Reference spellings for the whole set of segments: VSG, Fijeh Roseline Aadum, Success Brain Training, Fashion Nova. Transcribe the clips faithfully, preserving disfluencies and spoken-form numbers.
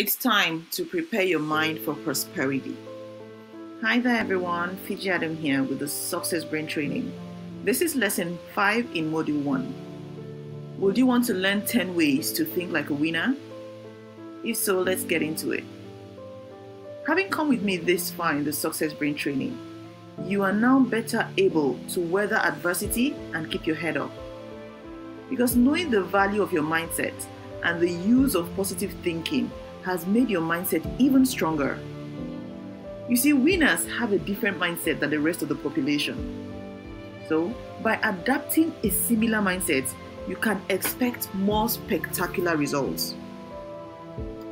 It's time to prepare your mind for prosperity. Hi there everyone, Fijeh Aadum here with the Success Brain Training. This is lesson five in module one. Would you want to learn ten ways to think like a winner? If so, let's get into it. Having come with me this far in the Success Brain Training, you are now better able to weather adversity and keep your head up. Because knowing the value of your mindset and the use of positive thinking has made your mindset even stronger. You see, winners have a different mindset than the rest of the population. So, by adapting a similar mindset, you can expect more spectacular results.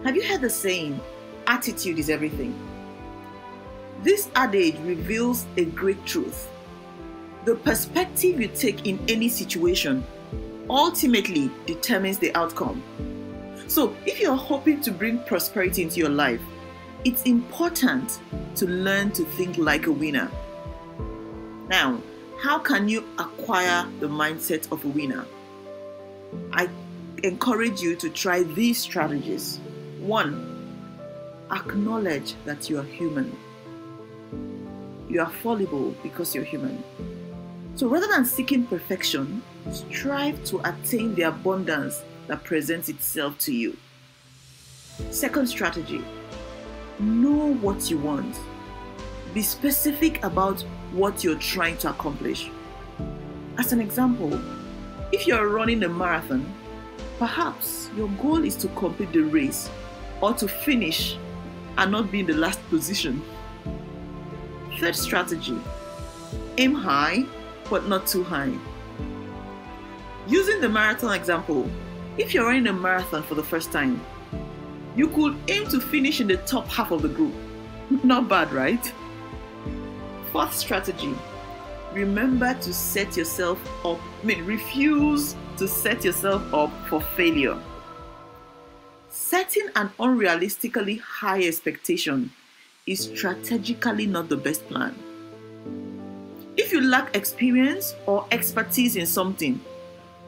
Have you heard the saying, attitude is everything? This adage reveals a great truth. The perspective you take in any situation ultimately determines the outcome. So, if you are hoping to bring prosperity into your life, it's important to learn to think like a winner. Now, how can you acquire the mindset of a winner? I encourage you to try these strategies. One, acknowledge that you are human. You are fallible because you're human. So rather than seeking perfection, strive to attain the abundance that presents itself to you. Second strategy, know what you want. Be specific about what you're trying to accomplish. As an example, if you're running a marathon, perhaps your goal is to complete the race or to finish and not be in the last position. Third strategy, aim high but not too high. Using the marathon example, if you're running a marathon for the first time, you could aim to finish in the top half of the group. Not bad, right? Fourth strategy, remember to set yourself up, I mean refuse to set yourself up for failure. Setting an unrealistically high expectation is strategically not the best plan. If you lack experience or expertise in something,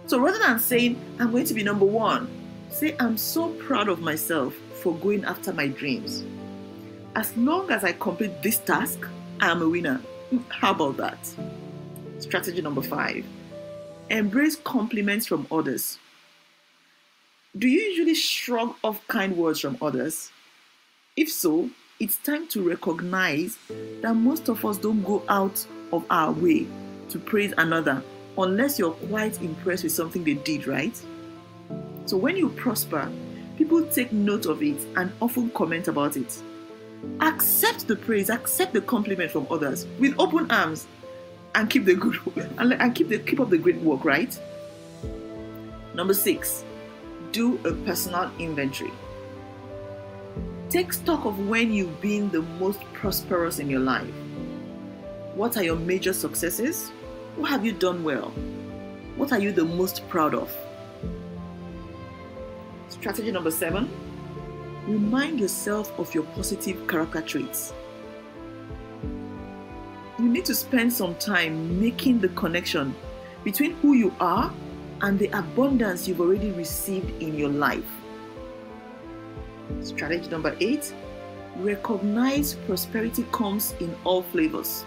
so rather than saying, I'm going to be number one, say, I'm so proud of myself for going after my dreams. As long as I complete this task, I am a winner. How about that? Strategy number five, embrace compliments from others. Do you usually shrug off kind words from others? If so, it's time to recognize that most of us don't go out of our way to praise another unless you're quite impressed with something they did, right? So when you prosper, people take note of it and often comment about it. Accept the praise, accept the compliment from others with open arms, and keep the good and keep the keep up the great work, right? Number six, do a personal inventory. Take stock of when you've been the most prosperous in your life. What are your major successes? What have you done well? What are you the most proud of? Strategy number seven, remind yourself of your positive character traits. You need to spend some time making the connection between who you are and the abundance you've already received in your life. Strategy number eight, recognize prosperity comes in all flavors.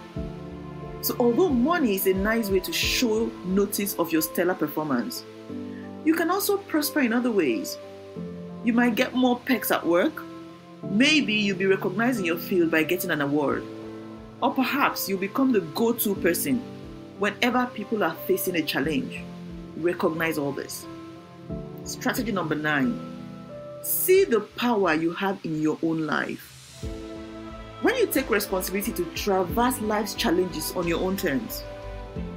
So although money is a nice way to show notice of your stellar performance, you can also prosper in other ways. You might get more perks at work. Maybe you'll be recognized in your field by getting an award. Or perhaps you'll become the go-to person whenever people are facing a challenge. Recognize all this. Strategy number nine, see the power you have in your own life. When you take responsibility to traverse life's challenges on your own terms,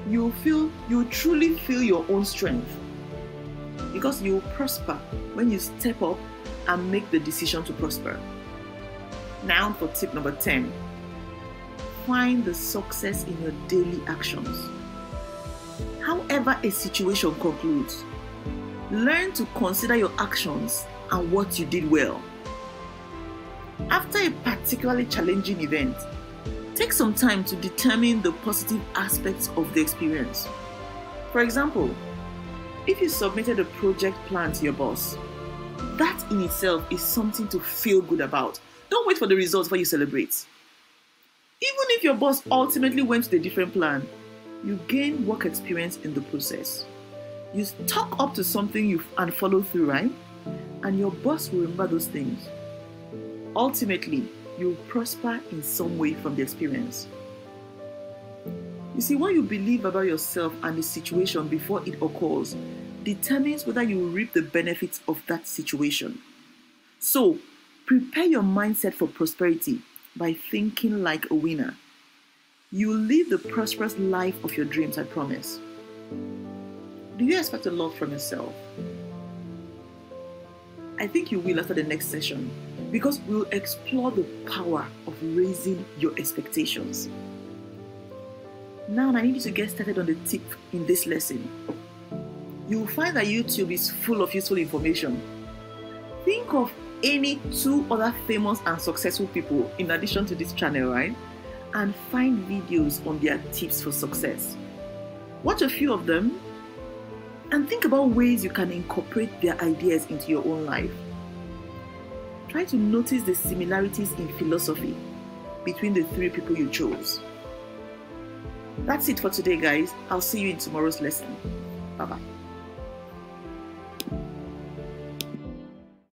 you feel, you truly feel your own strength, because you will prosper when you step up and make the decision to prosper. Now for tip number ten, find the success in your daily actions. However a situation concludes, learn to consider your actions and what you did well. After a particularly challenging event, take some time to determine the positive aspects of the experience. For example, if you submitted a project plan to your boss, That in itself is something to feel good about. Don't wait for the results before you celebrate. Even if your boss ultimately went to a different plan, you gain work experience in the process. You talk up to something you and follow through, right? And your boss will remember those things. Ultimately, you'll prosper in some way from the experience. You see, what you believe about yourself and the situation before it occurs determines whether you reap the benefits of that situation. So, prepare your mindset for prosperity by thinking like a winner. You will live the prosperous life of your dreams, I promise. Do you expect a lot from yourself? I think you will after the next session, because we'll explore the power of raising your expectations. Now, I need you to get started on the tip in this lesson. You'll find that YouTube is full of useful information. Think of any two other famous and successful people in addition to this channel, right? And find videos on their tips for success. Watch a few of them and think about ways you can incorporate their ideas into your own life. Try to notice the similarities in philosophy between the three people you chose. That's it for today, guys. I'll see you in tomorrow's lesson. Bye-bye.